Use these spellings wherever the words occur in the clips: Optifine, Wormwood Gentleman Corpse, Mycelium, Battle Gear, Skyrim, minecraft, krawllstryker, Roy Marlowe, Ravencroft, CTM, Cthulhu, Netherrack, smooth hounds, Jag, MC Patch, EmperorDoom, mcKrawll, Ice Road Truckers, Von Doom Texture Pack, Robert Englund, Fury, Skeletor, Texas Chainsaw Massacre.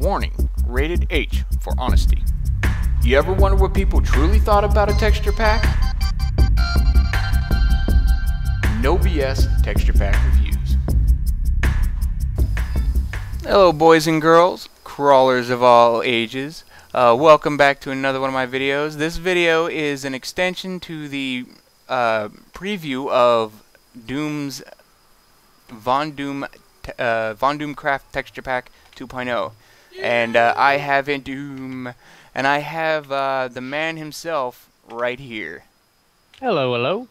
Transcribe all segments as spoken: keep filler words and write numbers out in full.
Warning, rated H for honesty. You ever wonder what people truly thought about a texture pack? No B S Texture Pack Reviews. Hello boys and girls, crawlers of all ages. Uh, welcome back to another one of my videos. This video is an extension to the uh, preview of Doom's Von Doom uh, Von Doom Craft Texture Pack two point oh. And uh, I have in Doom, and I have uh, the man himself right here. Hello, hello.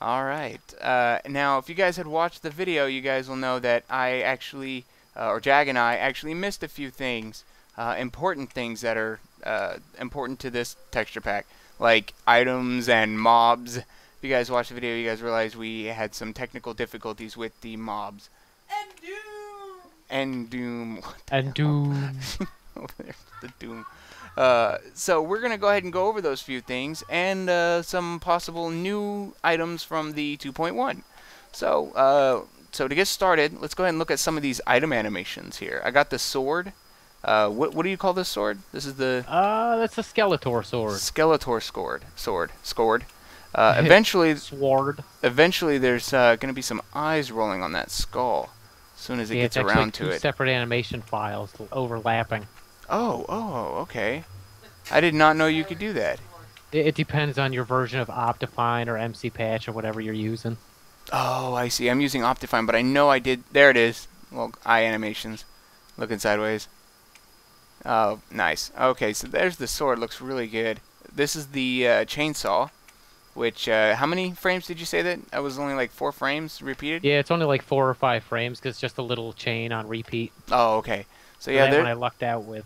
All right. Uh, now, if you guys had watched the video, you guys will know that I actually, uh, or Jag and I, actually missed a few things, uh, important things that are uh, important to this texture pack, like items and mobs. If you guys watched the video, you guys realize we had some technical difficulties with the mobs. And Doom. And Doom. And Doom. Over there, the Doom. Uh, so we're going to go ahead and go over those few things and uh, some possible new items from the two point one. So uh, so to get started, let's go ahead and look at some of these item animations here. I got the sword. Uh, what, what do you call this sword? This is the... Uh, that's the Skeletor sword. Skeletor sword. Sword. Scored. Uh, eventually... Sword. Eventually there's uh, going to be some eyes rolling on that skull as soon as it yeah, gets it's around to it. Two separate animation files overlapping. Oh, oh, okay. I did not know you could do that. It, it depends on your version of Optifine or M C Patch or whatever you're using. Oh, I see. I'm using Optifine, but I know I did... There it is. Well, eye animations. Looking sideways. Oh, nice. Okay, so there's the sword. Looks really good. This is the uh, chainsaw, which... Uh, how many frames did you say that? That was only like four frames repeated? Yeah, it's only like four or five frames because it's just a little chain on repeat. Oh, okay. So yeah, that one I lucked out with.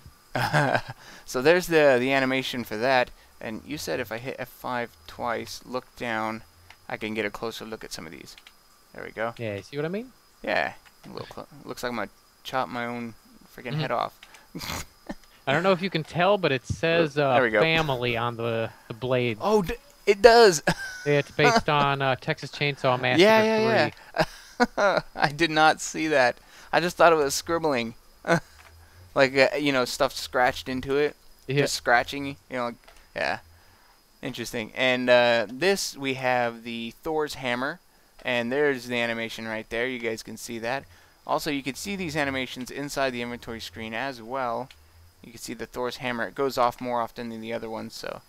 So there's the the animation for that. And you said if I hit F five twice, look down, I can get a closer look at some of these. There we go. Yeah, see what I mean? Yeah. A little clo looks like I'm gonna chop my own freaking mm-hmm. head off. I don't know if you can tell, but it says uh, family on the the blade. Oh, d it does. Yeah, it's based on uh, Texas Chainsaw Massacre yeah, yeah, three. Yeah. I did not see that. I just thought it was scribbling. Like, uh, you know, stuff scratched into it. Yeah. Just scratching, you know. Like, yeah. Interesting. And uh, this, we have the Thor's hammer. And there's the animation right there. You guys can see that. Also, you can see these animations inside the inventory screen as well. You can see the Thor's hammer. It goes off more often than the other ones, so.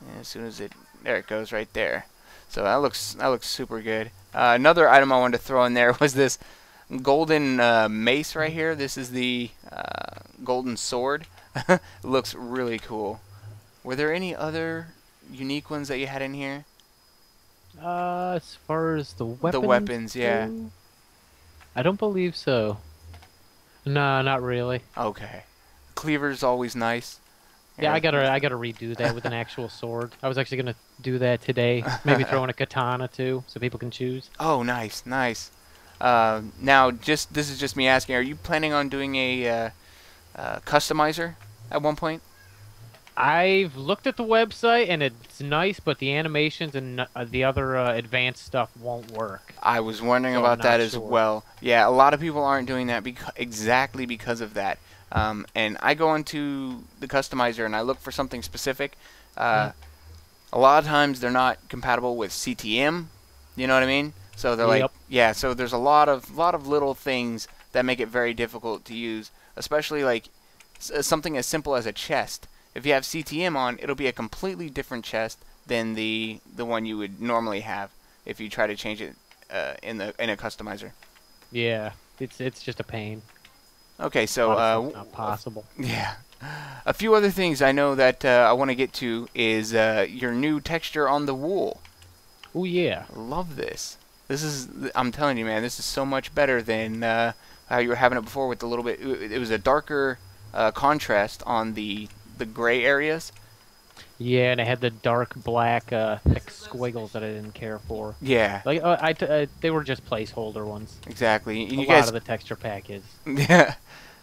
And as soon as it... There it goes right there. So that looks, that looks super good. Uh, another item I wanted to throw in there was this... golden uh, mace right here. This is the uh, golden sword. Looks really cool. Were there any other unique ones that you had in here? Uh, as far as the weapons? The weapons, yeah. Too? I don't believe so. No, not really. Okay. Cleaver's always nice. Yeah, I gotta, I gotta redo that with an actual sword. I was actually gonna do that today. Maybe throw in a katana too, so people can choose. Oh, nice, nice. Uh, now, just this is just me asking, are you planning on doing a uh, uh, customizer at one point? I've looked at the website, and it's nice, but the animations and uh, the other uh, advanced stuff won't work. I was wondering so about that sure. as well. Yeah, a lot of people aren't doing that beca exactly because of that. Um, and I go into the customizer, and I look for something specific. Uh, mm. A lot of times, they're not compatible with C T M, you know what I mean? So they're yep. like, yeah, so there's a lot of lot of little things that make it very difficult to use, especially like s something as simple as a chest. If you have C T M on, it'll be a completely different chest than the the one you would normally have if you try to change it uh, in the in a customizer. Yeah, it's it's just a pain. Okay, so uh, not possible. Yeah. A few other things I know that uh, I want to get to is uh, your new texture on the wool. Oh yeah, love this. This is, I'm telling you, man, this is so much better than uh, how you were having it before with a little bit, it was a darker uh, contrast on the the gray areas. Yeah, and I had the dark black uh, thick squiggles that I didn't care for. Yeah. like uh, I t uh, They were just placeholder ones. Exactly. You a guys, lot of the texture pack is. Yeah.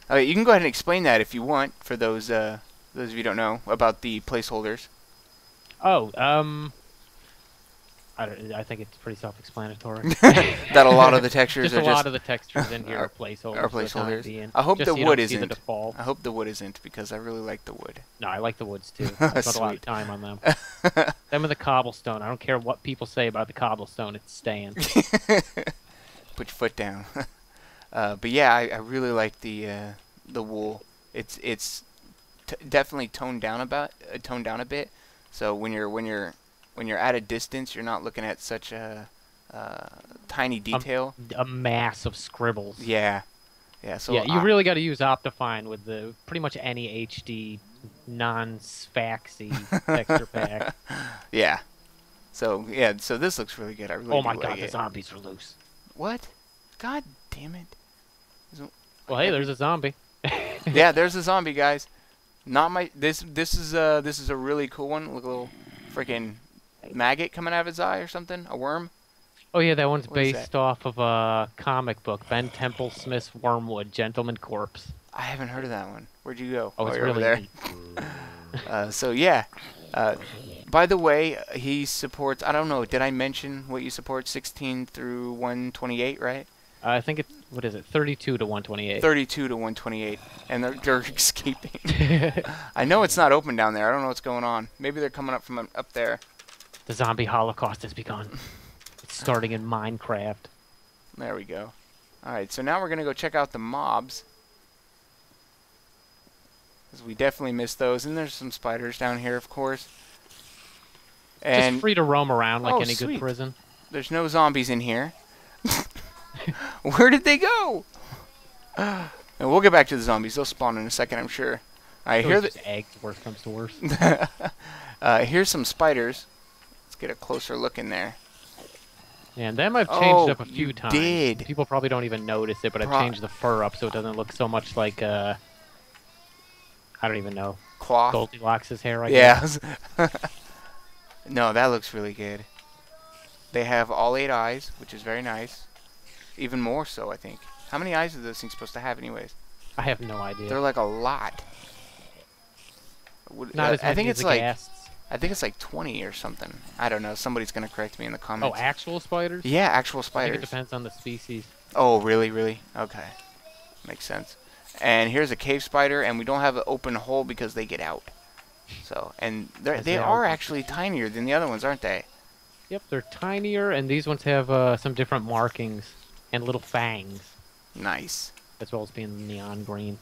Uh, you can go ahead and explain that if you want for those, uh, those of you who don't know about the placeholders. Oh, um... I don't, I think it's pretty self-explanatory. That a lot of the textures just are a just a lot of the textures in here are, are placeholders. Are placeholders. The I hope just the so wood isn't. The I hope the wood isn't because I really like the wood. No, I like the woods too. I spent a lot of time on them. Them and the cobblestone. I don't care what people say about the cobblestone. It's staying. Put your foot down. Uh, but yeah, I, I really like the uh, the wool. It's it's t definitely toned down about uh, toned down a bit. So when you're when you're When you're at a distance, you're not looking at such a uh, tiny detail. A, a mass of scribbles. Yeah, yeah. So yeah, you I, really got to use Optifine with the pretty much any H D non-spaxy texture pack. Yeah. So yeah, so this looks really good. I really. Oh my do god, like the it. zombies are loose. What? God damn it! Well, like, hey, there's a zombie. Yeah, there's a zombie, guys. Not my. This this is uh this is a really cool one. Look, a little freaking maggot coming out of his eye or something? A worm? Oh yeah, that one's what based that? off of a comic book, Ben Temple Smith's Wormwood Gentleman Corpse. I haven't heard of that one. Where'd you go? Oh, oh it's really there. uh, so yeah. Uh, by the way, he supports. I don't know. Did I mention what you support? sixteen through one twenty-eight, right? Uh, I think it's what is it? thirty-two to one twenty-eight. thirty-two to one twenty-eight, and they're, they're escaping. I know it's not open down there. I don't know what's going on. Maybe they're coming up from up there. The zombie holocaust has begun. It's starting in Minecraft. There we go. Alright, so now we're going to go check out the mobs. Because we definitely missed those. And there's some spiders down here, of course. And just free to roam around like oh, any sweet. good prison. There's no zombies in here. Where did they go? And we'll get back to the zombies. They'll spawn in a second, I'm sure. I hear the eggs, worst comes to worst. uh, here's some spiders. Get a closer look in there. Yeah, and them I've changed oh, up a few you times. Did. People probably don't even notice it, but Pro I've changed the fur up so it doesn't look so much like uh I don't even know. Cloth. Goldilocks' hair right Yeah. No, that looks really good. They have all eight eyes, which is very nice. Even more so, I think. How many eyes are those things supposed to have anyways? I have no idea. They're like a lot. Not uh, as many I think as it's like gas. I think it's like twenty or something. I don't know. Somebody's going to correct me in the comments. Oh, actual spiders? Yeah, actual spiders. I think it depends on the species. Oh, really? Really? Okay. Makes sense. And here's a cave spider, and we don't have an open hole because they get out. So, and they they are actually tinier than the other ones, aren't they? Yep, they're tinier, and these ones have uh, some different markings and little fangs. Nice. As well as being neon green.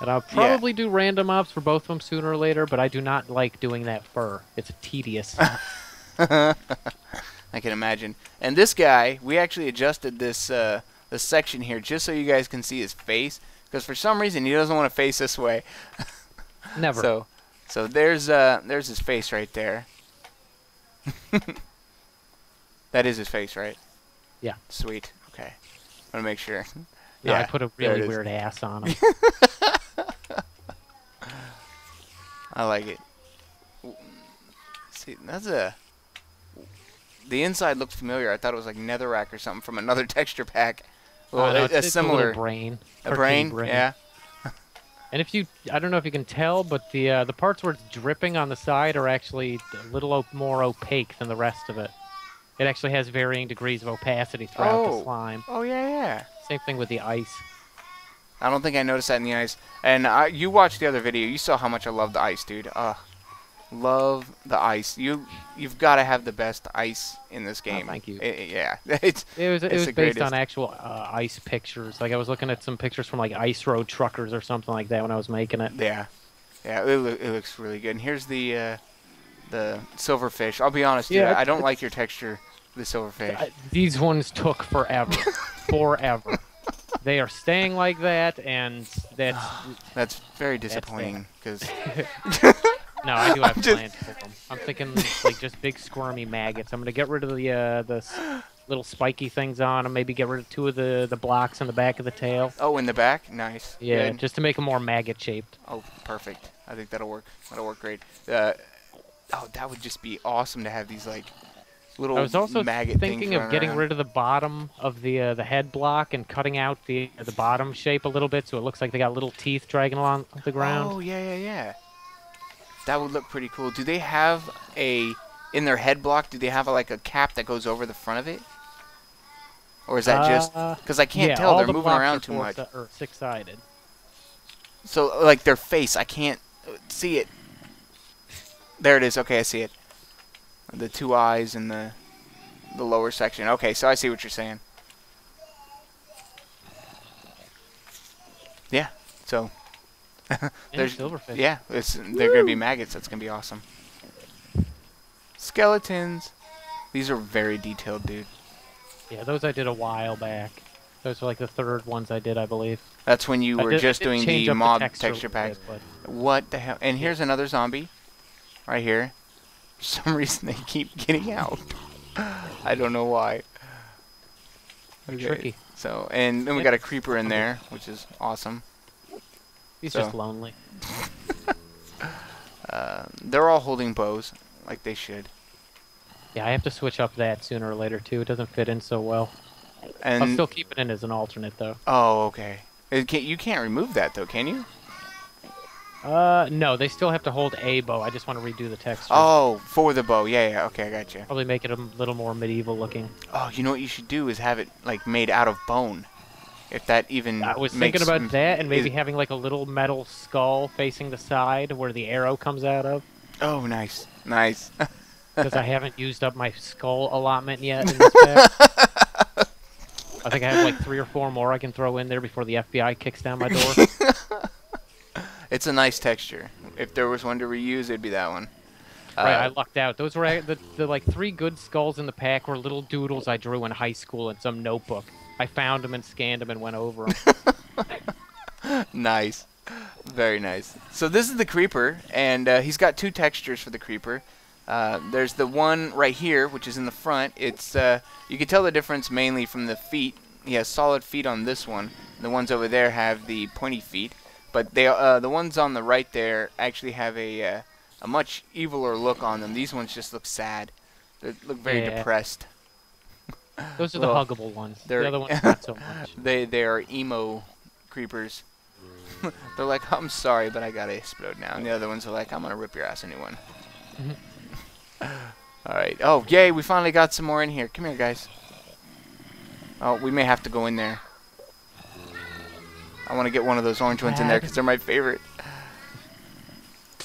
And I'll probably yeah. do random mobs for both of them sooner or later, but I do not like doing that fur. It's tedious. I can imagine. And this guy, we actually adjusted this uh, this section here just so you guys can see his face, because for some reason he doesn't want to face this way. Never. So, so there's uh there's his face right there. That is his face, right? Yeah. Sweet. Okay. I want to make sure. No, yeah. I put a really weird ass on him. I like it. See, that's a... The inside looked familiar. I thought it was like netherrack or something from another texture pack. Well, oh, no, it's, a similar it's a brain. A brain? brain? Yeah. And if you... I don't know if you can tell, but the uh, the parts where it's dripping on the side are actually a little op more opaque than the rest of it. It actually has varying degrees of opacity throughout oh. the slime. Oh, yeah, yeah. Same thing with the ice. I don't think I noticed that in the ice. And I, you watched the other video. You saw how much I love the ice, dude. Ugh. Love the ice. You, you've got to have the best ice in this game. Oh, thank you. It, yeah. It's, it was, it it's was based greatest. on actual uh, ice pictures. Like, I was looking at some pictures from, like, Ice Road Truckers or something like that when I was making it. Yeah. Yeah, it, lo it looks really good. And here's the uh, the silverfish. I'll be honest, dude. Yeah, I don't like your texture, the silverfish. I, these ones took forever. forever. They are staying like that, and that's... that's very disappointing, because... No, I do have just... plans for them. I'm thinking, like, just big squirmy maggots. I'm going to get rid of the uh, the s little spiky things on them, maybe get rid of two of the, the blocks on the back of the tail. Oh, in the back? Nice. Yeah, Good. just to make them more maggot-shaped. Oh, perfect. I think that'll work. That'll work great. Uh, oh, that would just be awesome to have these, like... I was also thinking of getting around. rid of the bottom of the uh, the head block and cutting out the the bottom shape a little bit, so it looks like they got little teeth dragging along the ground. Oh yeah, yeah, yeah. That would look pretty cool. Do they have a in their head block, do they have a, like a cap that goes over the front of it? Or is that just... Because I can't uh, yeah, tell. They're the moving around too much. Or six-sided. So, like, their face. I can't see it. There it is. Okay, I see it. The two eyes and the the lower section. Okay, so I see what you're saying. Yeah, so... there's silverfish. Yeah, it's, they're going to be maggots. That's going to be awesome. Skeletons. These are very detailed, dude. Yeah, those I did a while back. Those were like the third ones I did, I believe. That's when you I were did, just doing the mob the texture, texture pack. What the hell? And here's another zombie. Right here. For some reason, they keep getting out. I don't know why. Okay. Tricky. So, and then we got a creeper in there, which is awesome. He's so. just lonely. uh, they're all holding bows, like they should. Yeah, I have to switch up that sooner or later, too. It doesn't fit in so well. And I'll still keep it in as an alternate, though. Oh, okay. It can't, you can't remove that, though, can you? Uh, no, they still have to hold a bow. I just want to redo the texture. Oh, for the bow. Yeah, yeah, okay, I got you. Probably make it a little more medieval looking. Oh, you know what you should do is have it, like, made out of bone. If that even I was makes thinking about that and maybe having, like, a little metal skull facing the side where the arrow comes out of. Oh, nice. Nice. Because I haven't used up my skull allotment yet in this pack. I think I have like three or four more I can throw in there before the F B I kicks down my door. It's a nice texture. If there was one to reuse, it'd be that one. Right, uh, I lucked out. Those were the, the like three good skulls in the pack were little doodles I drew in high school in some notebook. I found them and scanned them and went over them. Nice. Very nice. So this is the creeper, and uh, he's got two textures for the creeper. Uh, there's the one right here, which is in the front. It's uh, you can tell the difference mainly from the feet. He has solid feet on this one. The ones over there have the pointy feet, but they uh, the ones on the right there actually have a uh, a much eviler look on them. These ones just look sad. They look very yeah. depressed. Those are the well, huggable ones. The other ones not so much. They they are emo creepers. They're like, I'm sorry, but I gotta explode now. And the other ones are like, I'm gonna rip your ass, a new one. Alright. Oh, yay, we finally got some more in here. Come here, guys. Oh, we may have to go in there. I want to get one of those orange ones in there because they're my favorite.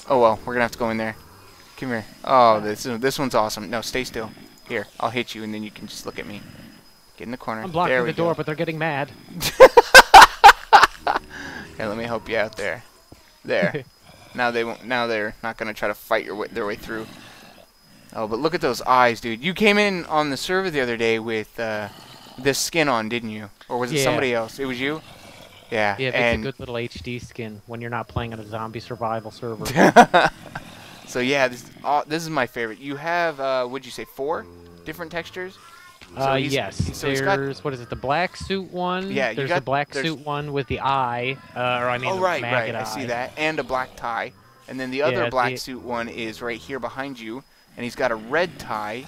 Oh, well, we're going to have to go in there. Come here. Oh, this this one's awesome. No, stay still. Here, I'll hit you, and then you can just look at me. Get in the corner. I'm blocking there we the door, go. but they're getting mad. Here, let me help you out there. There. Now they won't. Now they're not going to try to fight your way, their way through. Oh, but look at those eyes, dude. You came in on the server the other day with uh, this skin on, didn't you? Or was it yeah. somebody else? It was you? Yeah. Yeah, it's a good little H D skin when you're not playing on a zombie survival server. So, yeah, this, uh, this is my favorite. You have, uh, what'd you say, four different textures? So uh, he's, yes. He's, so there's, he's got, what is it, the black suit one? Yeah, you There's got, the black there's... suit one with the eye. Uh, or, I mean, oh, the right, right. Eye. I see that. And a black tie. And then the other yeah, black the... suit one is right here behind you. And he's got a red tie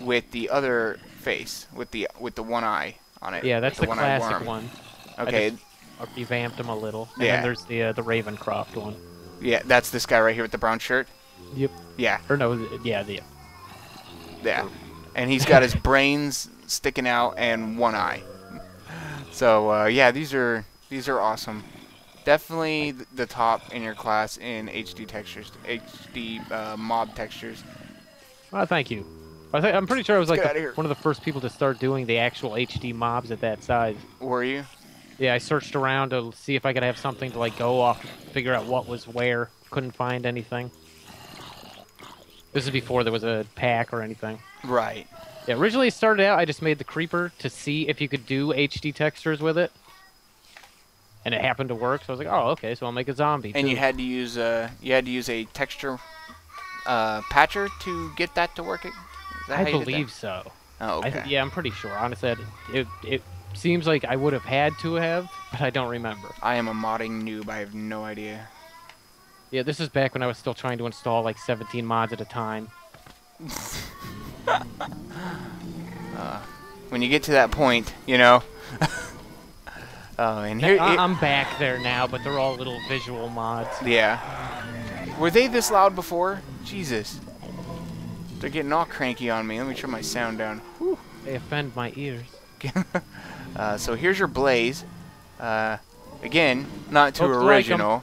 with the other face, with the with the one eye on it. Yeah, that's the, the classic one. Okay. I just revamped him a little. And yeah. then there's the uh, the Ravencroft one. Yeah, that's this guy right here with the brown shirt. Yep. Yeah. Or no, yeah, the. Yeah, and he's got his brains sticking out and one eye. So uh, yeah, these are these are awesome. Definitely the top in your class in H D textures, H D uh, mob textures. Well, thank you. I th I'm pretty sure I was like the, one of the first people to start doing the actual H D mobs at that size. Were you? Yeah, I searched around to see if I could have something to like go off, figure out what was where. Couldn't find anything. This is before there was a pack or anything. Right. Yeah, originally it started out, I just made the creeper to see if you could do H D textures with it. And it happened to work, so I was like, oh, okay, so I'll make a zombie. And too. you had to use a, you had to use a texture... Uh, patcher to get that to work? Is that I believe that? so. Oh, okay. I th yeah, I'm pretty sure. Honestly, it, it it seems like I would have had to have, but I don't remember. I am a modding noob. I have no idea. Yeah, this is back when I was still trying to install like seventeen mods at a time. uh, when you get to that point, you know. Oh, and here I I'm back there now, but they're all little visual mods. Yeah. Were they this loud before? Jesus. They're getting all cranky on me. Let me turn my sound down. Whew. They offend my ears. uh, so here's your blaze. Uh, again, not too Hope original.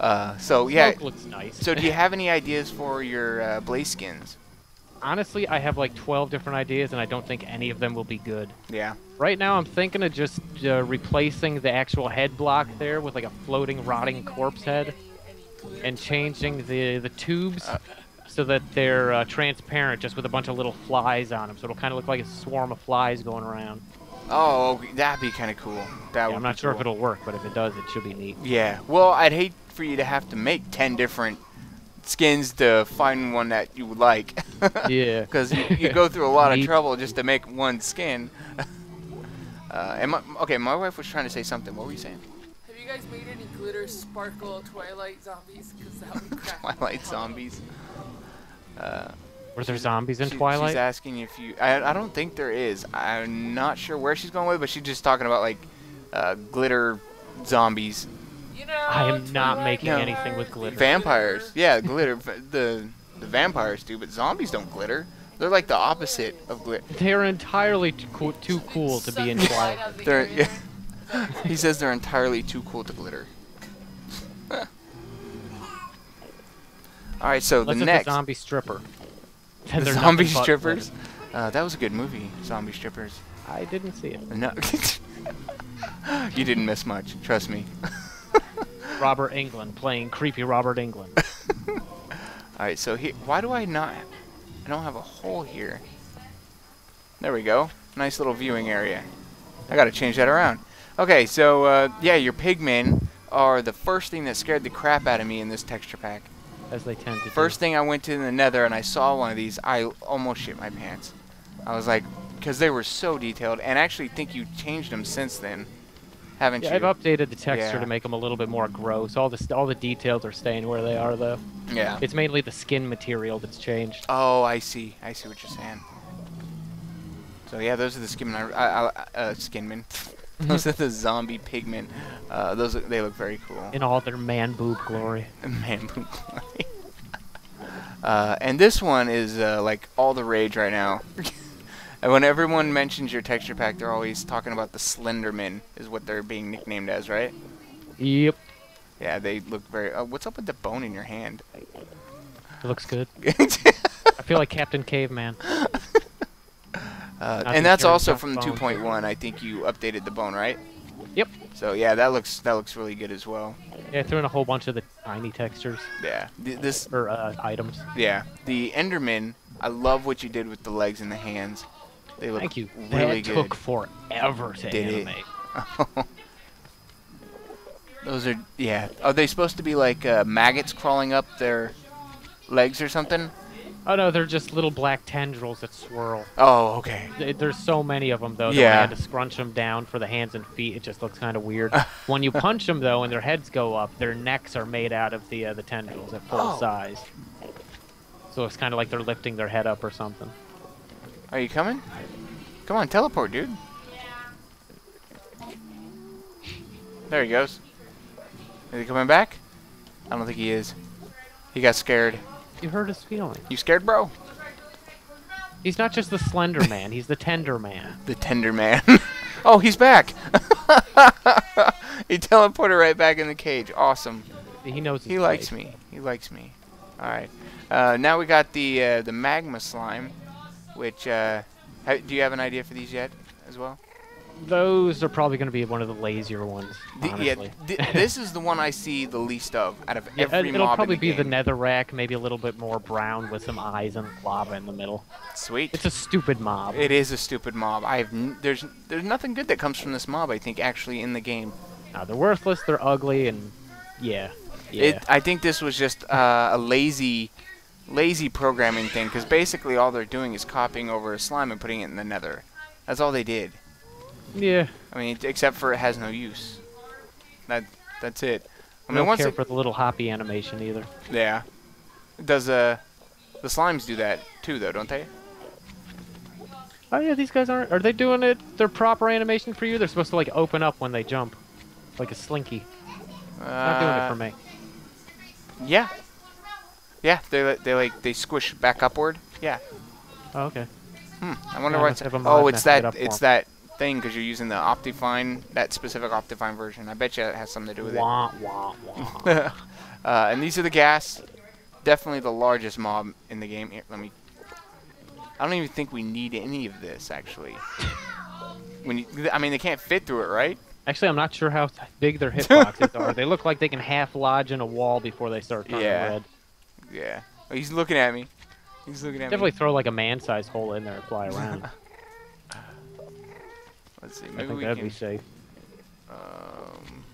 uh, so yeah. Smoke looks nice. So do you have any ideas for your uh, blaze skins? Honestly, I have like twelve different ideas, and I don't think any of them will be good. Yeah. Right now, I'm thinking of just uh, replacing the actual head block there with like a floating, rotting corpse head, and changing the the tubes uh, so that they're uh, transparent, just with a bunch of little flies on them, so it'll kind of look like a swarm of flies going around. Oh, that'd be kind of cool. That yeah, would I'm not sure cool. if it'll work, but if it does, it should be neat. Yeah. Well, I'd hate for you to have to make ten different skins to find one that you would like. Yeah. Because you, you go through a lot of trouble just to make one skin. Uh, and my, okay, my wife was trying to say something. What were you saying? Have you guys made any glitter sparkle Twilight zombies? Because that would crack. Twilight zombies. Uh, Were there zombies in she, Twilight? She's asking if you. I, I don't think there is. I'm not sure where she's going with, but she's just talking about like uh, glitter zombies. You know, I am not making no. anything with glitter. Vampires, yeah, glitter. The the vampires do, but zombies don't glitter. They're like the opposite of glitter. They're entirely too cool, too cool to be in Twilight. They're, yeah. He says they're entirely too cool to glitter. All right, so Let's the next the zombie stripper. The zombie strippers. Uh, that was a good movie, Zombie Strippers. I didn't see it. No, you didn't miss much. Trust me. Robert Englund playing creepy Robert Englund. Alright, so here, why do I not, I don't have a hole here. There we go. Nice little viewing area. I gotta change that around. Okay, so, uh, yeah, your pigmen are the first thing that scared the crap out of me in this texture pack. As they tend to First do. thing I went to in the nether and I saw one of these, I almost shit my pants. I was like, because they were so detailed, and I actually think you changed them since then. Haven't yeah, you? I've updated the texture yeah. to make them a little bit more gross. All the all the details are staying where they are, though. Yeah. It's mainly the skin material that's changed. Oh, I see. I see what you're saying. So yeah, those are the skinmen. Uh, uh, skinmen. Those are the zombie pigmen. Uh, those they look very cool. In all their man boob glory. Man boob glory. uh, and this one is uh, like all the rage right now. And when everyone mentions your texture pack, they're always talking about the Slenderman, is what they're being nicknamed as, right? Yep. Yeah, they look very... Uh, what's up with the bone in your hand? It looks good. I feel like Captain Caveman. Uh, and that's also from the two point one. I think you updated the bone, right? Yep. So, yeah, that looks that looks really good as well. Yeah, I threw in a whole bunch of the tiny textures. Yeah. Th this Or uh, items. Yeah. The Enderman, I love what you did with the legs and the hands. They look Thank you. Really that good. Took forever to Did animate. It? Those are, yeah. Are they supposed to be like uh, maggots crawling up their legs or something? Oh no, they're just little black tendrils that swirl. Oh, okay. There's so many of them though. That yeah. I had to scrunch them down for the hands and feet. It just looks kind of weird. When you punch them though, and their heads go up, their necks are made out of the uh, the tendrils at full oh. size. So it's kind of like they're lifting their head up or something. Are you coming? Come on, teleport, dude. Yeah. There he goes. Is he coming back? I don't think he is. He got scared. You hurt his feelings. You scared, bro? He's not just the Slender Man. He's the Tender Man. The Tender Man. Oh, he's back. He teleported right back in the cage. Awesome. He knows. He place. likes me. He likes me. All right. Uh, now we got the uh, the magma slime. Which, uh, do you have an idea for these yet, as well? Those are probably going to be one of the lazier ones, the, honestly. Yeah, th this is the one I see the least of, out of yeah, every mob in the game. It'll probably be the netherrack, maybe a little bit more brown with some eyes and lava in the middle. Sweet. It's a stupid mob. It is a stupid mob. I've n there's, there's nothing good that comes from this mob, I think, actually, in the game. No, they're worthless, they're ugly, and yeah. yeah. It, I think this was just uh, a lazy... lazy programming thing, because basically all they're doing is copying over a slime and putting it in the nether. That's all they did. Yeah. I mean, except for it has no use. That that's it. I, I mean, don't once care it, for the little hoppy animation either. Yeah. Does uh the slimes do that too though, don't they? Oh yeah, these guys aren't. Are they doing it? Their proper animation for you? They're supposed to like open up when they jump, like a slinky. Uh, not doing it for me. Yeah. Yeah, they they like they squish back upward. Yeah. Oh, okay. Hmm. I wonder yeah, what's. Oh, it's that it it's that thing because you're using the Optifine, that specific Optifine version. I bet you it has something to do with wah, it. Wah, wah. uh, and these are the gas. Definitely the largest mob in the game. Here, let me. I don't even think we need any of this actually. when you, I mean, they can't fit through it, right? Actually, I'm not sure how big their hitboxes are. They look like they can half lodge in a wall before they start turning yeah. red. Yeah. Oh, he's looking at me. He's looking at Definitely me. Definitely throw like a man-sized hole in there and fly around. Let's see. Maybe I think we that'd can, be safe. Um,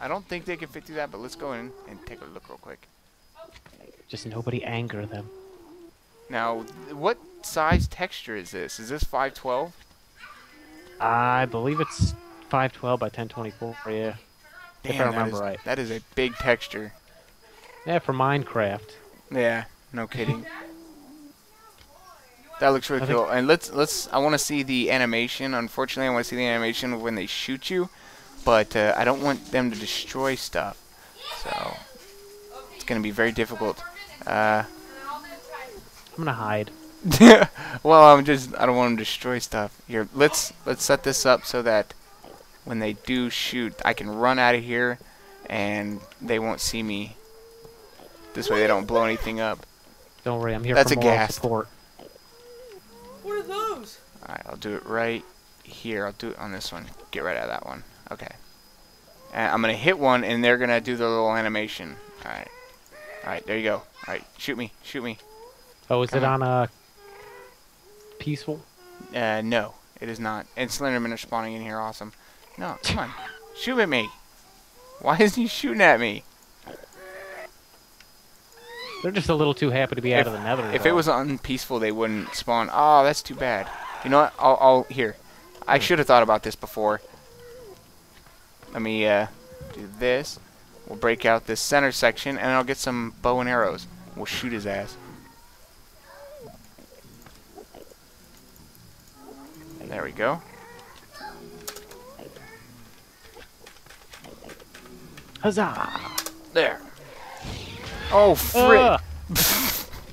I don't think they can fit through that, but let's go in and take a look real quick. Just nobody anger them. Now, what size texture is this? Is this five twelve? I believe it's five twelve by ten twenty-four, yeah. Damn, if I remember that is, right. That is a big texture. Yeah, for Minecraft. Yeah, no kidding. That looks really I cool. And let's let's. I want to see the animation. Unfortunately, I want to see the animation when they shoot you, but uh, I don't want them to destroy stuff. So it's gonna be very difficult. Uh, I'm gonna hide. well, I'm just. I don't want them to destroy stuff. Here, let's let's set this up so that when they do shoot, I can run out of here, and they won't see me. This way they don't blow anything up. Don't worry, I'm here That's for moral a gas. support. What are those? Alright, I'll do it right here. I'll do it on this one. Get right out of that one. Okay. And I'm going to hit one, and they're going to do the little animation. Alright. Alright, there you go. Alright, shoot me. Shoot me. Oh, is Come it on, on uh, peaceful? Uh, no, it is not. And Slendermen are spawning in here. Awesome. No, come on. Shoot at me. Why isn't he shooting at me? They're just a little too happy to be out if, of the nether. If though. it was unpeaceful, they wouldn't spawn. Oh, that's too bad. You know what? I'll, I'll here. I should have thought about this before. Let me uh, do this. We'll break out this center section, and I'll get some bow and arrows. We'll shoot his ass. There we go. Huzzah! There. Oh, frick.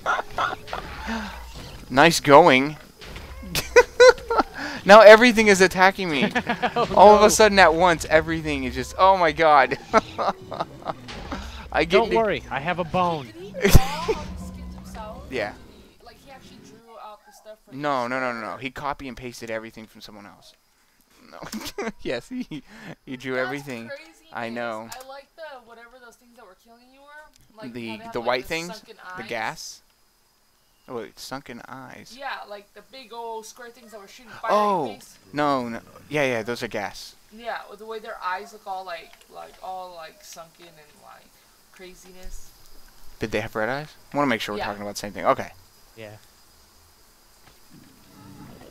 Uh. nice going. now everything is attacking me. oh, All no. of a sudden at once, everything is just, oh my god. I get Don't worry, I have a bone. yeah. No, no, no, no, no. He copy and pasted everything from someone else. No. yes, he, he drew That's everything. Crazy. I know. I like the whatever those things that were killing you were. Like the the like white the things, the gas. Oh, wait, sunken eyes. Yeah, like the big old square things that were shooting fire. Oh at your face. no, no, yeah, yeah, those are gas. Yeah, with the way their eyes look all like like all like sunken and like craziness. Did they have red eyes? I want to make sure we're yeah. talking about the same thing. Okay. Yeah.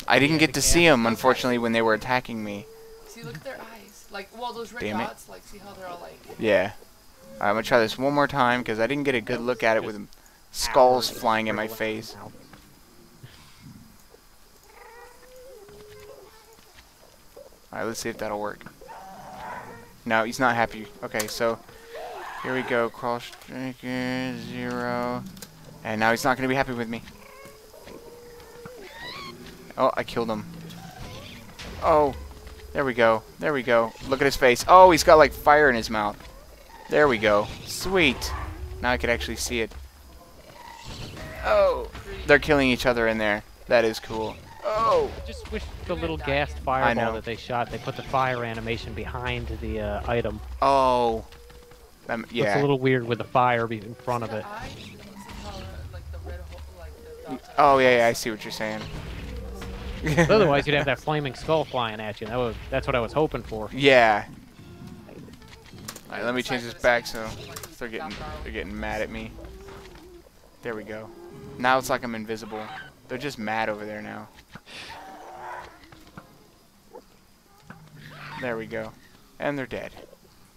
I didn't yeah, get to see them unfortunately when they were attacking me. See, look at their eyes. Like, well, those red Damn dots, it. like, see how they're all, like... Yeah. All right, I'm going to try this one more time, because I didn't get a good look at it with skulls flying in my face. All right, let's see if that'll work. No, he's not happy. Okay, so here we go. Krawllstryker, zero. And now he's not going to be happy with me. Oh, I killed him. Oh. There we go. There we go. Look at his face. Oh, he's got like fire in his mouth. There we go. Sweet. Now I can actually see it. Oh. They're killing each other in there. That is cool. Oh. I just wish the little gas fireball that they shot, they put the fire animation behind the uh, item. Oh. Um, yeah. It's a little weird with the fire in front of it. Oh, yeah, yeah. I see what you're saying. Otherwise, you'd have that flaming skull flying at you. That was, that's what I was hoping for. Yeah. All right, let me change this back so they're getting they're getting mad at me. There we go. Now it's like I'm invisible. They're just mad over there now. There we go. And they're dead.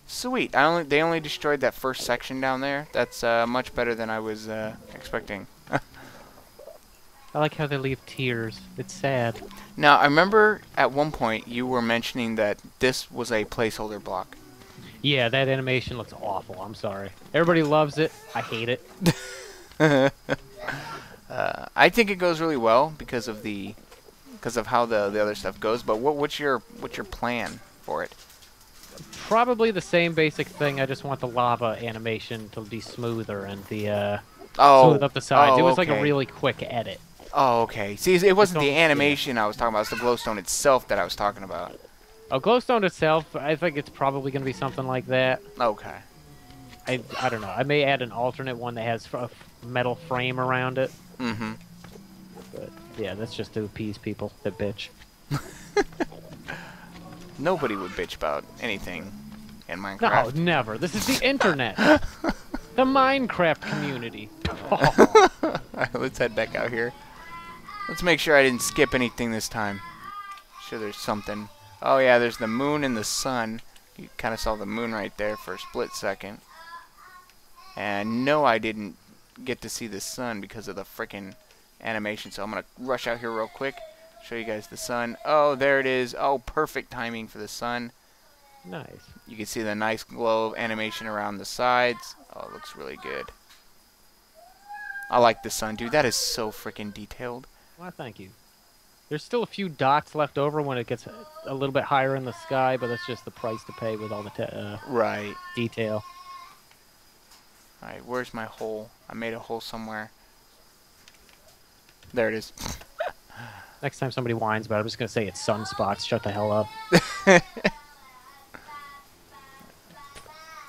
Sweet. I only they only destroyed that first section down there. That's uh, much better than I was uh, expecting. I like how they leave tears. It's sad. Now, I remember at one point you were mentioning that this was a placeholder block. Yeah, that animation looks awful. I'm sorry. Everybody loves it. I hate it. uh, I think it goes really well because of the because of how the the other stuff goes. But what what's your what's your plan for it? Probably the same basic thing. I just want the lava animation to be smoother and the uh, oh, smooth up the sides. Oh, it was okay. Like a really quick edit. Oh, okay. See, it wasn't the animation yeah. I was talking about. It's the glowstone itself that I was talking about. Oh, glowstone itself, I think it's probably going to be something like that. Okay. I, I don't know. I may add an alternate one that has a metal frame around it. Mm-hmm. But, yeah, that's just to appease people that bitch. Nobody would bitch about anything in Minecraft. No, never. This is the internet. The Minecraft community. Oh. All right, let's head back out here. Let's make sure I didn't skip anything this time. I'm sure there's something. Oh yeah, there's the moon and the sun. You kind of saw the moon right there for a split second. And no, I didn't get to see the sun because of the frickin' animation. So I'm going to rush out here real quick. Show you guys the sun. Oh, there it is. Oh, perfect timing for the sun. Nice. You can see the nice glow of animation around the sides. Oh, it looks really good. I like the sun, dude. That is so freaking detailed. Well, thank you. There's still a few dots left over when it gets a little bit higher in the sky, but that's just the price to pay with all the te uh, right detail. All right, where's my hole? I made a hole somewhere. There it is. Next time somebody whines about it, I'm just going to say it's sunspots. Shut the hell up.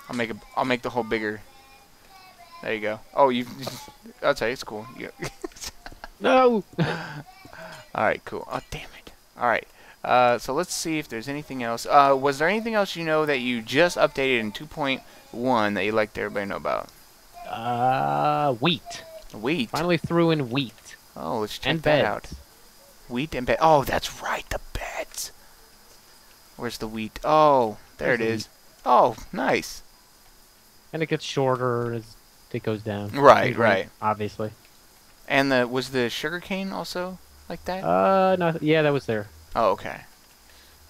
I'll make a, I'll make the hole bigger. There you go. Oh, you... I'll tell you, it's cool. You no! Alright, cool. Oh, damn it. Alright, uh, so let's see if there's anything else. Uh, was there anything else you know that you just updated in two point one that you'd like to everybody know about? Uh, wheat. Wheat? Finally threw in wheat. Oh, let's check and that beds. out. Wheat and bed. Oh, that's right, the beds. Where's the wheat? Oh, there There's it is. Wheat. Oh, nice. And it gets shorter as it goes down. Right, Usually, right. Obviously. And the was the sugarcane also like that? Uh, no. Yeah, that was there. Oh, okay.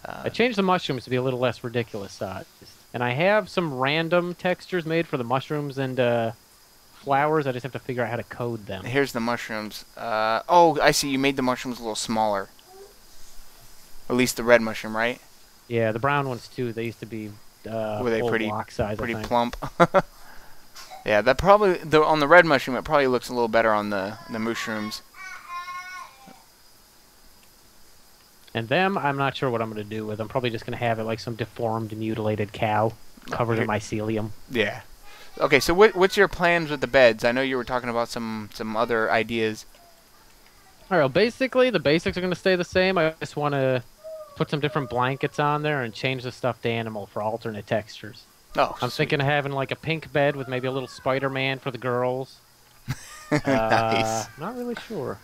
Uh, I changed the mushrooms to be a little less ridiculous sized, and I have some random textures made for the mushrooms and uh, flowers. I just have to figure out how to code them. Here's the mushrooms. Uh, oh, I see. You made the mushrooms a little smaller. At least the red mushroom, right? Yeah, the brown ones too. They used to be. Uh, Were they pretty size, pretty plump? Yeah, that probably the, on the red mushroom. It probably looks a little better on the the mushrooms. And them, I'm not sure what I'm going to do with. I'm probably just going to have it like some deformed, mutilated cow covered in mycelium. Yeah. Okay, so what, what's your plans with the beds? I know you were talking about some, some other ideas. All right, well, basically, the basics are going to stay the same. I just want to put some different blankets on there and change the stuffed animal for alternate textures. Oh, I'm sweet. thinking of having, like, a pink bed with maybe a little Spider-Man for the girls. uh, nice. Not really sure.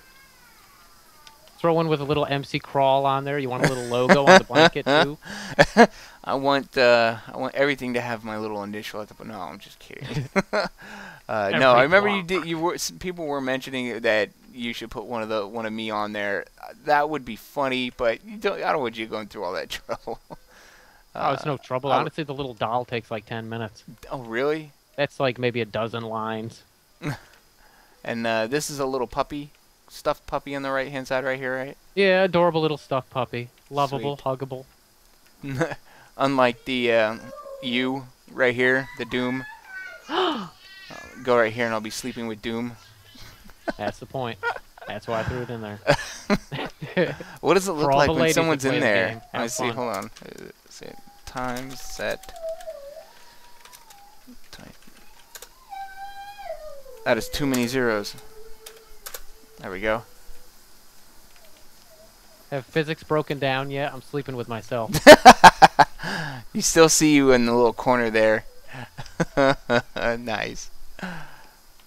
Throw one with a little M C Crawl on there. You want a little logo on the blanket too? I want uh, I want everything to have my little initial at the bottom. No, I'm just kidding. uh, no, I remember you did. You were people were mentioning that you should put one of the one of me on there. That would be funny, but you don't. I don't want you going through all that trouble. uh, oh, it's no trouble. Honestly, the little doll takes like ten minutes. Oh, really? That's like maybe a dozen lines. And uh, this is a little puppy. Stuffed puppy on the right hand side right here, right? Yeah, adorable little stuffed puppy. Lovable, Sweet. Huggable. Unlike the uh, you right here, the Doom. I'll go right here and I'll be sleeping with Doom. That's the point. That's why I threw it in there. What does it look like when someone's in there? Let me see, hold on. Let's see. Time set. Time. That is too many zeros. There we go. Have physics broken down yet? I'm sleeping with myself. You still see you in the little corner there. Nice.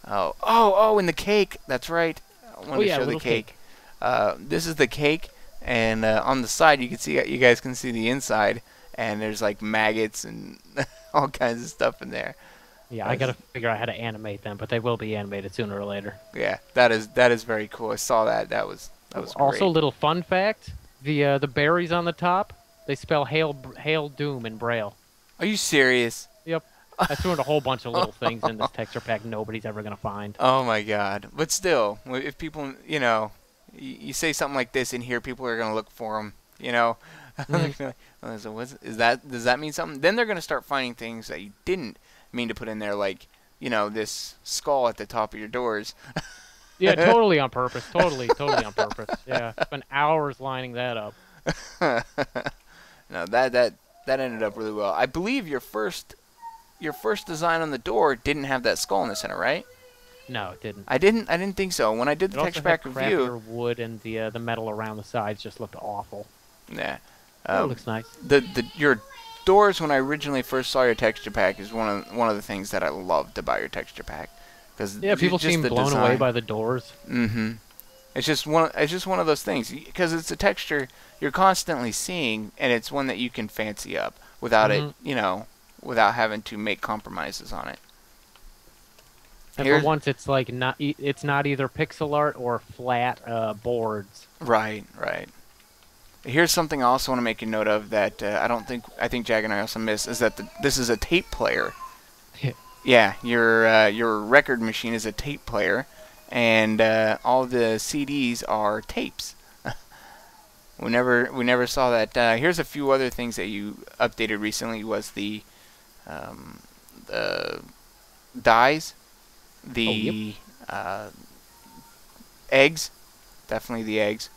Oh, oh, oh, and the cake. That's right. I want oh, to yeah, show the cake. cake. Uh, this is the cake, and uh, on the side you can see. You guys can see the inside, and there's like maggots and all kinds of stuff in there. Yeah, I gotta figure out how to animate them, but they will be animated sooner or later. Yeah, that is that is very cool. I saw that. That was that was also great. Little fun fact: the uh, the berries on the top, they spell hail hail doom in Braille. Are you serious? Yep. I threw in a whole bunch of little things in this texture pack nobody's ever going to find. Oh, my God. But still, if people, you know, you say something like this in here, people are going to look for them, you know. Mm. oh, so what's, is that, does that mean something? Then they're going to start finding things that you didn't mean to put in there, like, you know, this skull at the top of your doors. Yeah, totally on purpose. Totally, totally on purpose. Yeah, spent hours lining that up. No, that that that ended up really well. I believe your first your first design on the door didn't have that skull in the center, right? No, it didn't. I didn't. I didn't think so. When I did the texture pack review, crappier wood and the uh, the metal around the sides just looked awful. Yeah, um, it looks nice. The the your doors when I originally first saw your texture pack is one of one of the things that I loved about your texture pack. Cause yeah, people seem blown design. away by the doors. Mm-hmm. It's just one. It's just one of those things because it's a texture you're constantly seeing, and it's one that you can fancy up without mm-hmm. it, you know, without having to make compromises on it. And Here's, for once, it's like not. It's not either pixel art or flat uh, boards. Right. Right. Here's something I also want to make a note of that uh, I don't think I think Jag and I also missed is that the, this is a tape player. Yeah, your uh, your record machine is a tape player, and uh, all the C Ds are tapes. we never we never saw that. Uh, here's a few other things that you updated recently was the um, the dyes, the oh, yep. uh, eggs, definitely the eggs.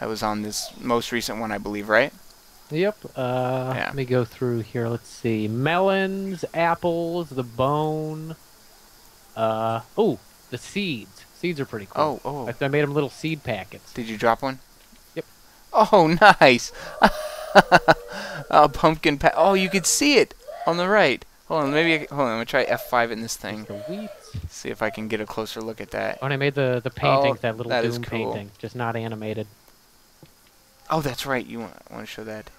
That was on this most recent one, I believe, right? Yep. Uh, yeah. Let me go through here. Let's see. Melons, apples, the bone. Uh, oh, the seeds. Seeds are pretty cool. Oh, oh. I, I made them little seed packets. Did you drop one? Yep. Oh, nice. uh, pumpkin pa Oh, you could see it on the right. Hold on. Maybe. I, hold on. I'm gonna try F five in this thing. Sweet. See if I can get a closer look at that. Oh, and I made the the painting. Oh, that little that Doom is cool. painting, just not animated. Oh, that's right. You want, want to show that.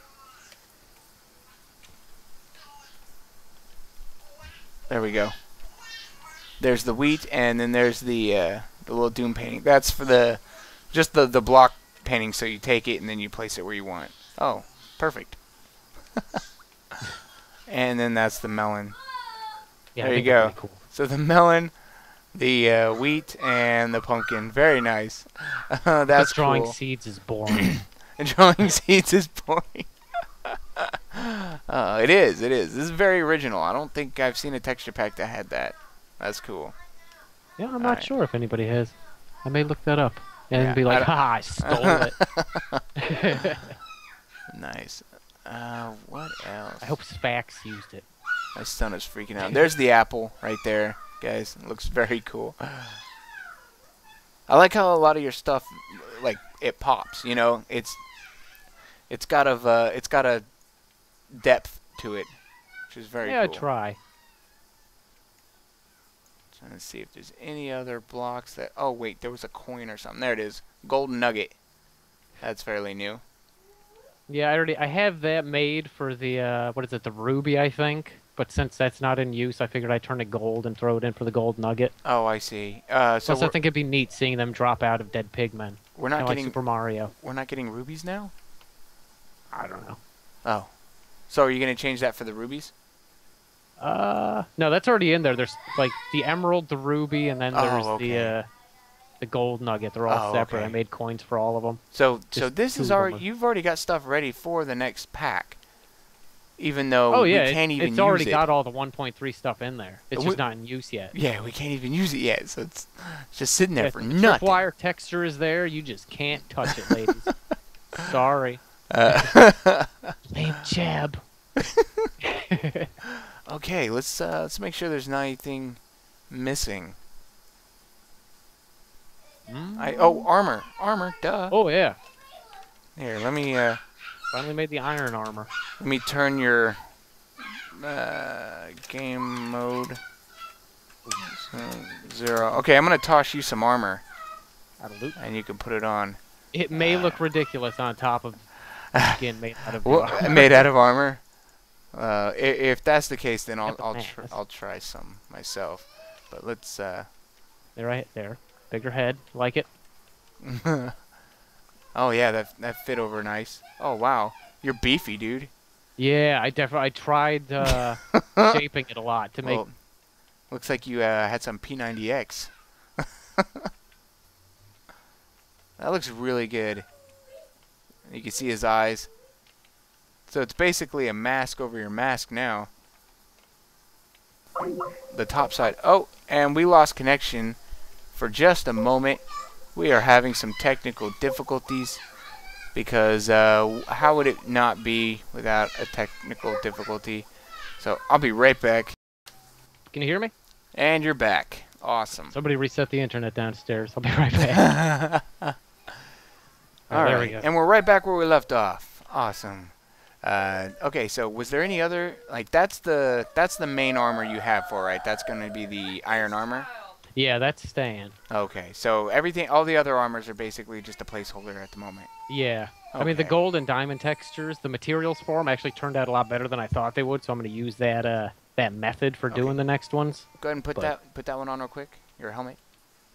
There we go. There's the wheat, and then there's the uh, the little Doom painting. That's for the just the the block painting. So you take it and then you place it where you want. Oh, perfect. And then that's the melon. Yeah, there you go. Cool. So the melon, the uh, wheat, and the pumpkin. Very nice. Uh, that's but drawing cool. seeds is boring. And drawing seeds is boring. uh, it is. It is. This is very original. I don't think I've seen a texture pack that had that. That's cool. Yeah, I'm All not right. sure if anybody has. I may look that up and yeah, be like, I "Ha! I stole it." Nice. Uh, what else? I hope Spax used it. My son is freaking out. There's the apple right there, guys. It looks very cool. I like how a lot of your stuff, like it pops. You know, it's. It's got a uh, it's got a depth to it, which is very yeah, cool. Yeah, try. Trying to see if there's any other blocks that. Oh wait, there was a coin or something. There it is, gold nugget. That's fairly new. Yeah, I already I have that made for the uh, what is it? The ruby, I think. But since that's not in use, I figured I'd turn it gold and throw it in for the gold nugget. Oh, I see. Uh, so Plus, I think it'd be neat seeing them drop out of dead pigmen. We're not you know, getting like Super Mario. We're not getting rubies now. I don't know. Oh. So are you going to change that for the rubies? Uh, no, that's already in there. There's, like, the emerald, the ruby, and then there's oh, okay. the uh, the gold nugget. They're all oh, separate. Okay. I made coins for all of them. So Just so this is already... You've already got stuff ready for the next pack, even though oh, yeah, we can't it, even use it. It's already got all the one point three stuff in there. It's we, just not in use yet. Yeah, we can't even use it yet, so it's just sitting there yeah, for the nothing. The wire texture is there. You just can't touch it, ladies. Sorry. Uh, Lame jab. Okay, let's uh, let's make sure there's not anything missing. Mm. I oh armor, armor, duh. Oh yeah. Here, let me. Uh, Finally made the iron armor. Let me turn your uh, game mode so, zero. Okay, I'm gonna toss you some armor, and you can put it on. It may uh, look ridiculous on top of. Again, made out of well, made out of armor. Uh, if, if that's the case, then I'll I'll, tr I'll try some myself. But let's. Uh... They're right there. Bigger head, like it. Oh yeah, that that fit over nice. Oh wow, you're beefy, dude. Yeah, I definitely I tried uh, shaping it a lot to make. Well, looks like you uh, had some P ninety X. That looks really good. You can see his eyes. So it's basically a mask over your mask now. The top side. Oh, and we lost connection for just a moment. We are having some technical difficulties. Because uh, how would it not be without a technical difficulty? So I'll be right back. Can you hear me? And you're back. Awesome. Somebody reset the internet downstairs. I'll be right back. All oh, right. There we go. And we're right back where we left off. Awesome. Uh, okay, so was there any other... Like, that's the that's the main armor you have for, right? That's going to be the iron armor? Yeah, that's staying. Okay, so everything, all the other armors are basically just a placeholder at the moment. Yeah. Okay. I mean, the gold and diamond textures, the materials for them actually turned out a lot better than I thought they would, so I'm going to use that uh, that method for okay. doing the next ones. Go ahead and put but. that put that one on real quick, your helmet.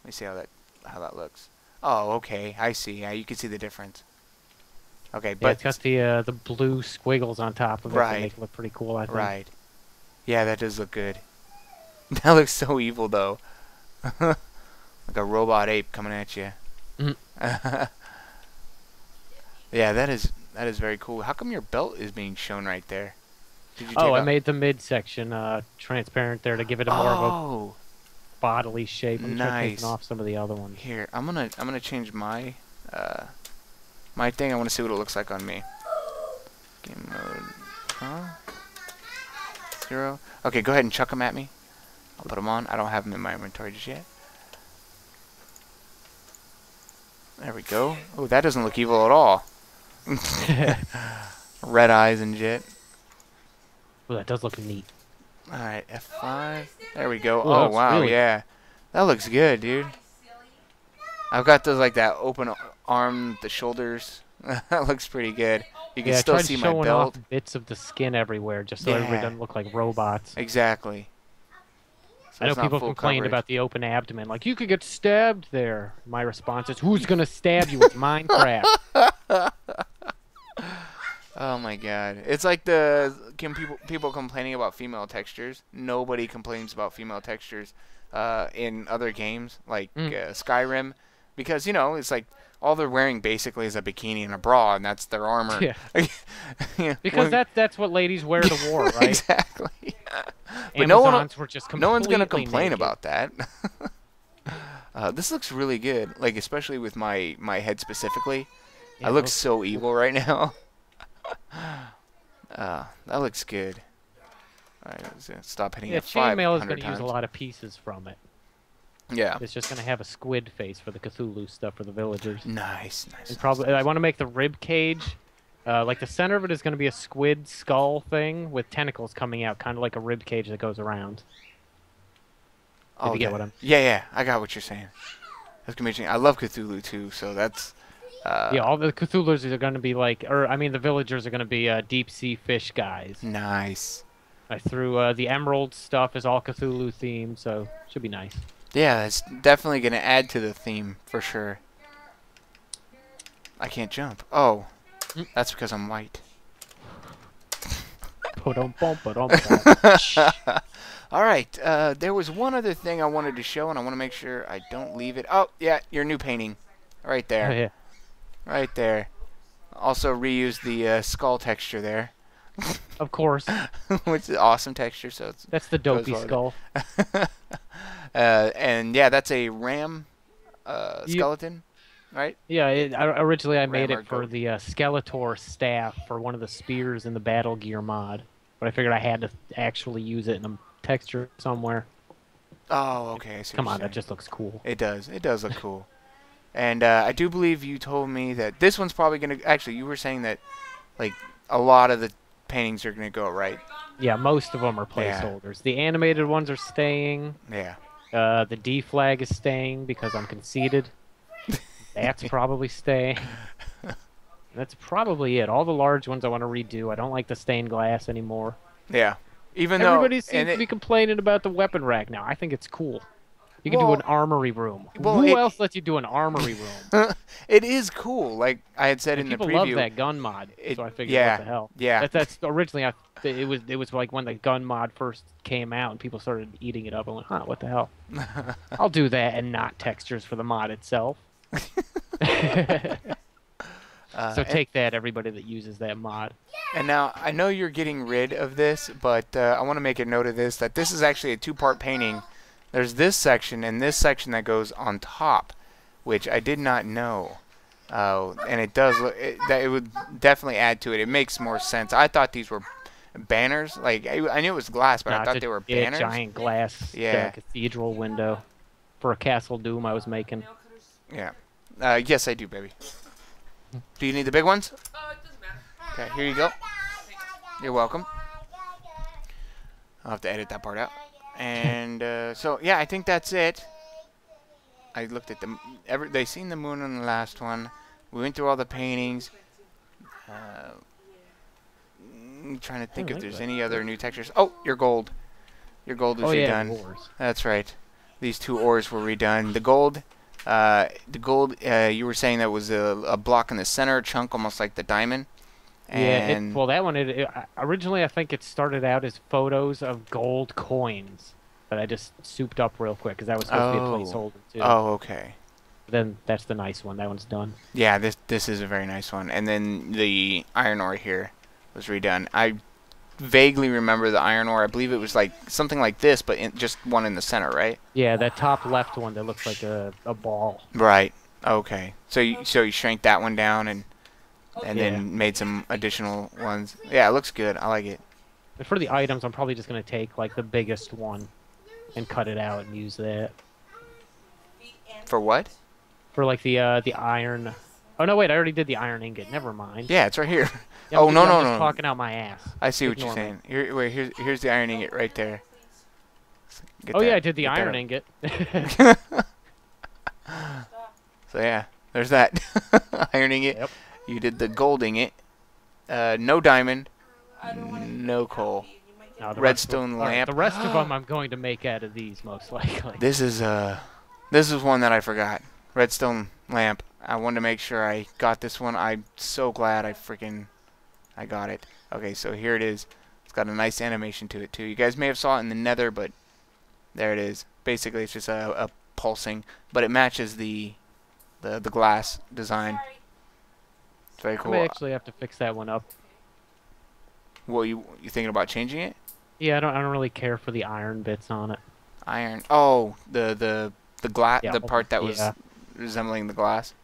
Let me see how that, how that looks. Oh, okay, I see. Yeah, you can see the difference. Okay, but... Yeah, it's got the, uh, the blue squiggles on top of it. Right. They make it look pretty cool, I think. Right. Yeah, that does look good. That looks so evil, though. Like a robot ape coming at you. Mm-hmm. Yeah, that is that is very cool. How come your belt is being shown right there? Did you oh, I made the midsection uh, transparent there to give it a more oh. of a bodily shape. I'm nice. Taking off some of the other ones. Here, I'm gonna I'm gonna change my uh, my thing. I want to see what it looks like on me. Game mode, huh? Zero. Okay, go ahead and chuck them at me. I'll put them on. I don't have them in my inventory just yet. There we go. Oh, that doesn't look evil at all. Red eyes and jet. Well, that does look neat. All right, F five. There we go. Ooh, oh, wow, really... yeah. That looks good, dude. I've got those, like, that open arm, the shoulders. That looks pretty good. You can yeah, still see my belt. I tried showing off bits of the skin everywhere just so yeah. everybody doesn't look like robots. Exactly. I know people complained about the open abdomen. Like, you could get stabbed there. My response is, who's going to stab you with Minecraft? Oh, my God. It's like the can people, people complaining about female textures. Nobody complains about female textures uh, in other games, like mm. uh, Skyrim. Because, you know, it's like all they're wearing basically is a bikini and a bra, and that's their armor. Yeah. Yeah. Because well, that, that's what ladies wear to war, right? Exactly. But no, one, were just no one's going to complain naked. about that. uh, this looks really good, like especially with my, my head specifically. Yeah, I look so cool. evil right now. uh, that looks good. All right, let's stop hitting yeah, it five hundred times. Chainmail is going to use a lot of pieces from it. Yeah. It's just going to have a squid face for the Cthulhu stuff for the villagers. Nice, nice. And nice, probably, nice. I want to make the rib cage... Uh, like, the center of it is going to be a squid skull thing with tentacles coming out, kind of like a rib cage that goes around. Oh, Did you get that, what I'm... Yeah, yeah, I got what you're saying. That's going to be interesting. I love Cthulhu, too, so that's... Uh... Yeah, all the Cthulhus are going to be like... Or, I mean, the villagers are going to be uh, deep-sea fish guys. Nice. I threw... Uh, the emerald stuff is all Cthulhu-themed, so it should be nice. Yeah, it's definitely going to add to the theme, for sure. I can't jump. Oh... That's because I'm white. All right, uh, there was one other thing I wanted to show, and I want to make sure I don't leave it. Oh, yeah, your new painting. Right there. Oh, yeah. Right there. Also reuse the uh, skull texture there. Of course. Which is awesome texture. So it's That's the dopey skull. uh, and, yeah, that's a ram uh, skeleton. You Right? Yeah, it, I, originally I made it for the uh, Skeletor staff for one of the spears in the Battle Gear mod. But I figured I had to actually use it in a texture somewhere. Oh, okay. Come on, that just looks cool. It does. It does look cool. And uh, I do believe you told me that this one's probably going to... Actually, you were saying that like a lot of the paintings are going to go, right? Yeah, most of them are placeholders. Yeah. The animated ones are staying. Yeah. Uh, the D flag is staying because I'm conceited. That's probably staying. That's probably it. All the large ones I want to redo. I don't like the stained glass anymore. Yeah. Even though... Everybody seems to be complaining about the weapon rack now. I think it's cool. You can well, do an armory room. Well, Who it, else lets you do an armory room? It is cool. Like I had said and in the preview. People love that gun mod, it, so I figured, yeah, what the hell. Yeah. That, that's originally, I, it was it was like when the gun mod first came out and people started eating it up. I went, huh, what the hell? I'll do that and not textures for the mod itself. Uh, so take that, everybody that uses that mod. And now, I know you're getting rid of this, but uh, I want to make a note of this, that this is actually a two-part painting. There's this section and this section that goes on top, which I did not know. Uh, and it does look, it, that it would definitely add to it. It makes more sense. I thought these were banners. Like, I, I knew it was glass, but no, I thought a, they were banners. A giant glass yeah. cathedral window for a Castle Doom I was making. Yeah. Uh, yes, I do, baby. Do you need the big ones? Oh, it doesn't matter. Okay, here you go. You're welcome. I'll have to edit that part out. And uh, so, yeah, I think that's it. I looked at the... Every, they seen the moon on the last one. We went through all the paintings. Uh, I'm trying to think if there's any other new textures. Oh, your gold. Your gold is oh, yeah, redone. Ores. That's right. These two ores were redone. The gold... Uh, the gold, uh, you were saying that was a, a block in the center, a chunk almost like the diamond. And yeah, it, well, that one, it, it, originally I think it started out as photos of gold coins that I just souped up real quick because that was supposed oh. to be a placeholder too. Oh, okay. But then that's the nice one. That one's done. Yeah, this this is a very nice one. And then the iron ore here was redone. I vaguely remember the iron ore. I believe it was like something like this, but in, just one in the center, right? Yeah, that top left one that looks like a, a ball. Right. Okay. So you so you shrank that one down and and yeah. then made some additional ones. Yeah, it looks good. I like it. But for the items, I'm probably just gonna take like the biggest one and cut it out and use that. For what? For like the uh, the iron. Oh no! Wait, I already did the iron ingot. Never mind. Yeah, it's right here. Yeah, oh no no no! Talking out my ass. I see what Ignore you're saying. Here, wait, here's here's the iron ingot right there. Get oh that. yeah, I did the Get iron ingot. So yeah, there's that iron ingot. Yep. You did the gold ingot. Uh, no diamond. No coal. No, Redstone of, lamp. The rest of them I'm going to make out of these most likely. This is uh, this is one that I forgot. Redstone lamp. I wanted to make sure I got this one. I'm so glad I freaking I got it. Okay, so here it is. It's got a nice animation to it too. You guys may have saw it in the Nether, but there it is. Basically, it's just a, a pulsing, but it matches the the the glass design. It's very cool. I may actually have to fix that one up. Well, you you thinking about changing it? Yeah, I don't I don't really care for the iron bits on it. Iron. Oh, the the the glass yeah, the part that was yeah. resembling the glass.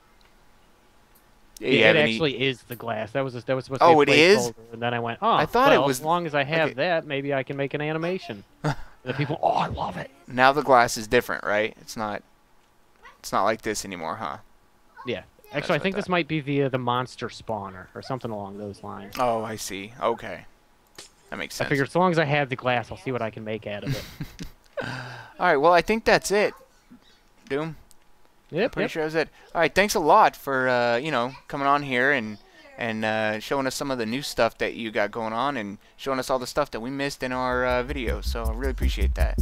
Yeah, yeah, it actually is the glass. That was a, that was supposed to oh, be a placeholder. Oh, it is. And then I went, oh, I thought well, it was. As long as I have okay. that, maybe I can make an animation. And the people, oh, I love it. Now the glass is different, right? It's not. It's not like this anymore, huh? Yeah. Actually, That's I think that. this might be the uh, the monster spawner or something along those lines. Oh, I see. Okay, that makes sense. I figure as long as I have the glass, I'll see what I can make out of it. All right. Well, I think that's it. Doom. Yep, I'm pretty yep. sure that was it. All right, thanks a lot for uh, you know coming on here and and uh, showing us some of the new stuff that you got going on and showing us all the stuff that we missed in our uh, video. So I really appreciate that.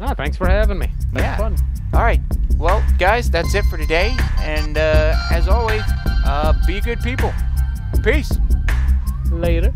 No, thanks for having me. That's yeah. fun. All right, well, guys, that's it for today. And uh, as always, uh, be good people. Peace. Later.